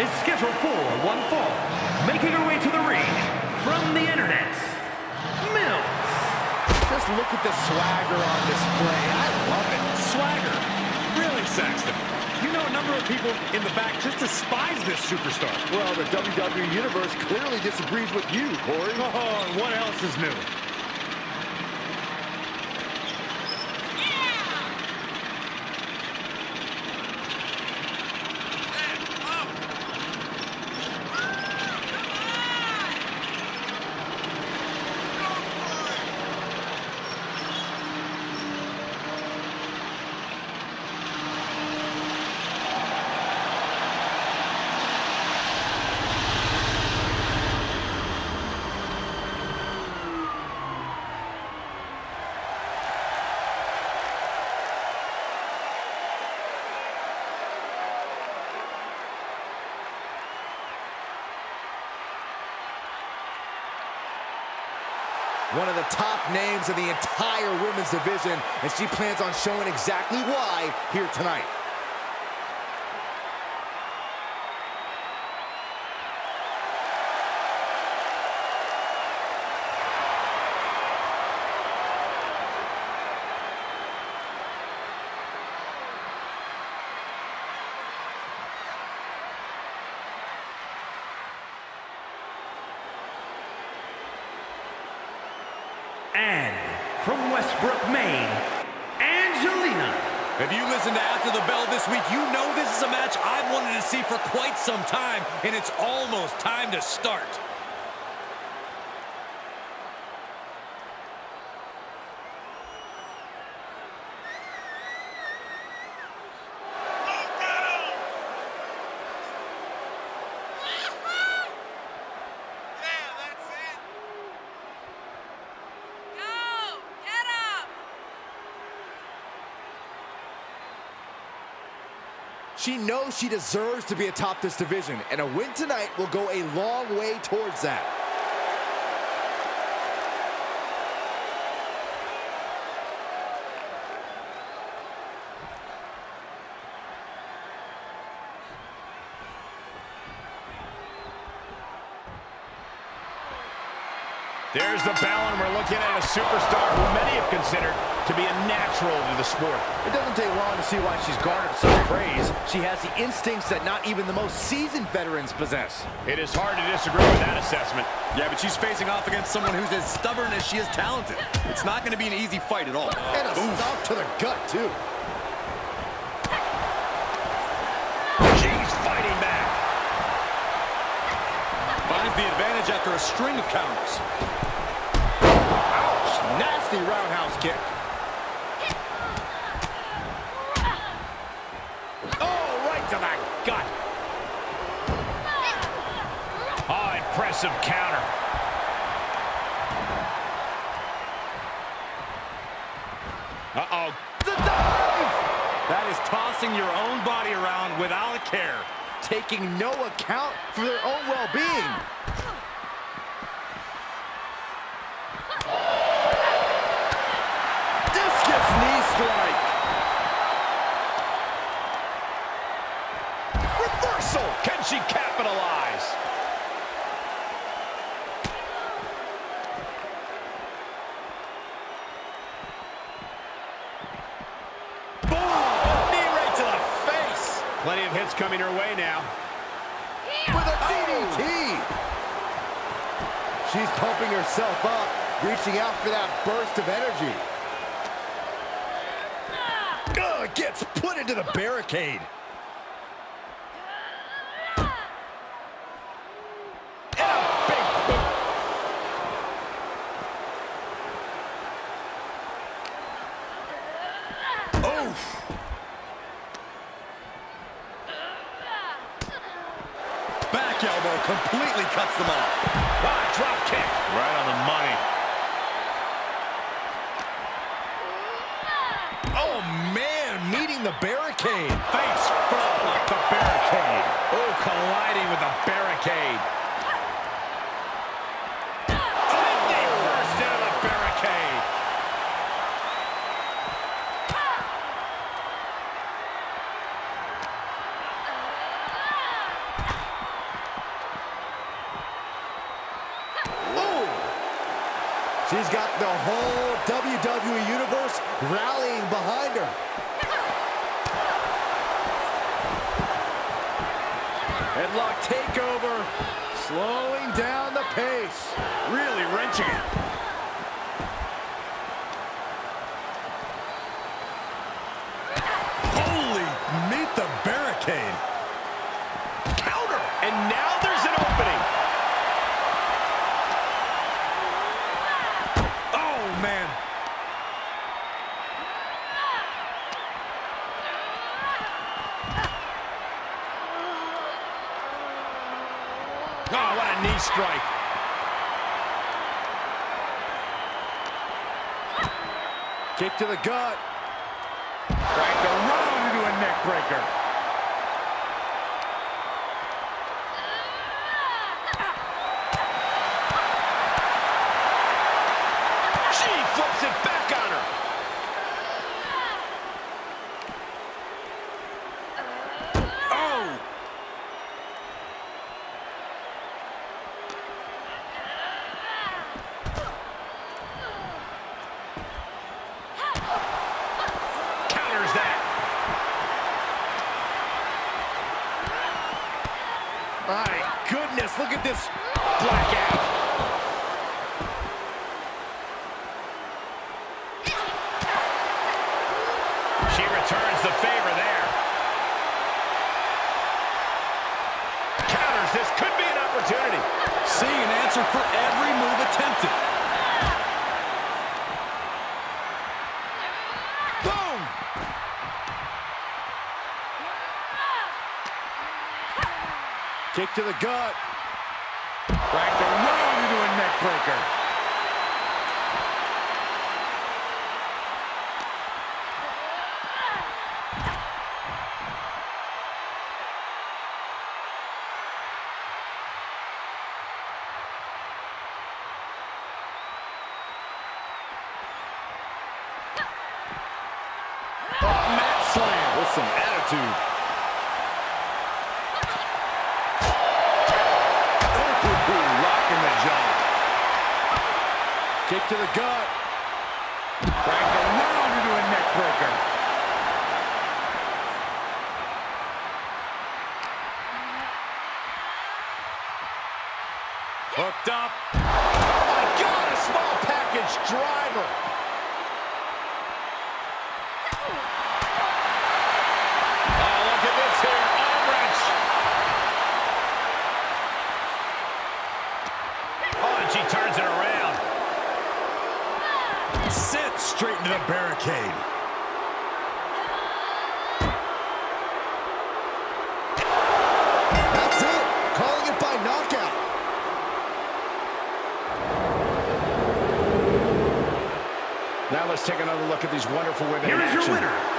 is scheduled for one fall. Making her way to the ring from the internet, Mills. Just look at the swagger on display. I love it. Swagger. Really, Saxton. You know a number of people in the back just despise this superstar. Well, the WWE Universe clearly disagrees with you, Corey. Oh, and what else is new? One of the top names in the entire women's division, and she plans on showing exactly why here tonight. And from Westbrook, Maine, Angelina. If you listened to After the Bell this week, you know this is a match I've wanted to see for quite some time, and it's almost time to start. She knows she deserves to be atop this division, and a win tonight will go a long way towards that. There's the bell, and we're looking at a superstar who many have considered to be a natural to the sport. It doesn't take long to see why she's garnered such praise. She has the instincts that not even the most seasoned veterans possess. It is hard to disagree with that assessment. Yeah, but she's facing off against someone who's as stubborn as she is talented. It's not going to be an easy fight at all. And a stomp to the gut, too. She's fighting back. Finds the advantage after a string of counters. Nasty roundhouse kick. Oh, right to the gut. Oh, impressive counter. Uh-oh. The dive! That is tossing your own body around without a care. Taking no account for their own well-being. Reversal! Can she capitalize? Boom! Knee right to the face. Plenty of hits coming her way now. Yeah. With a DDT! Oh. She's pumping herself up, reaching out for that burst of energy. Gets put into the barricade. And a big boot. Oof. Back elbow completely cuts them off. Ah, drop kick. Right on the money. The barricade. Face front like the barricade. Oh, colliding with the barricade. Sydney first into the barricade. She's got the whole WWE Universe rallying behind her. Headlock takeover, slowing down the pace, really wrenching it. Holy, meet the barricade. Counter, and now there's an opening. Oh, man. Oh, what a knee strike. Kick to the gut. Right the road into a neck breaker. She flips it back on her. My goodness, look at this blackout. She returns the favor there. Counters, this could be an opportunity. Seeing an answer for every move attempted. Kick to the gut. Cracked the road into a neck breaker. Oh, mat slam with some attitude. Kick to the gut. Cracked around into a neck breaker. Hooked up. Oh my God, a small package driver. Oh, look at this here. Arm wrench. Oh, and she turns it around. Set straight into the barricade. That's it. Calling it by knockout. Now let's take another look at these wonderful women. Here is your winner.